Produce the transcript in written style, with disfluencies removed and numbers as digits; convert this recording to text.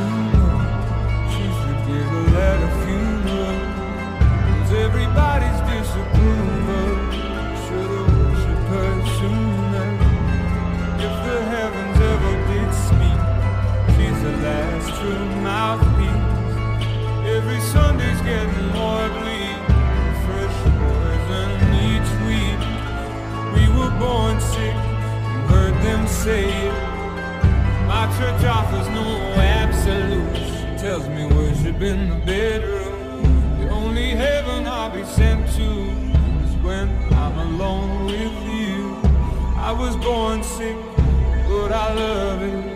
funeral. She should giggle at a funeral. Cause everybody's disapproval. Should've worshipped her sooner. If the heavens ever did speak, she's the last true mouthpiece. Every Sunday's getting more bleak, fresh poison each week. We were born sick, you heard them say it. My church offers no absolutes. Tells me worship in the bedroom. The only heaven I'll be sent to is when I'm alone with you. I was born sick, but I love it.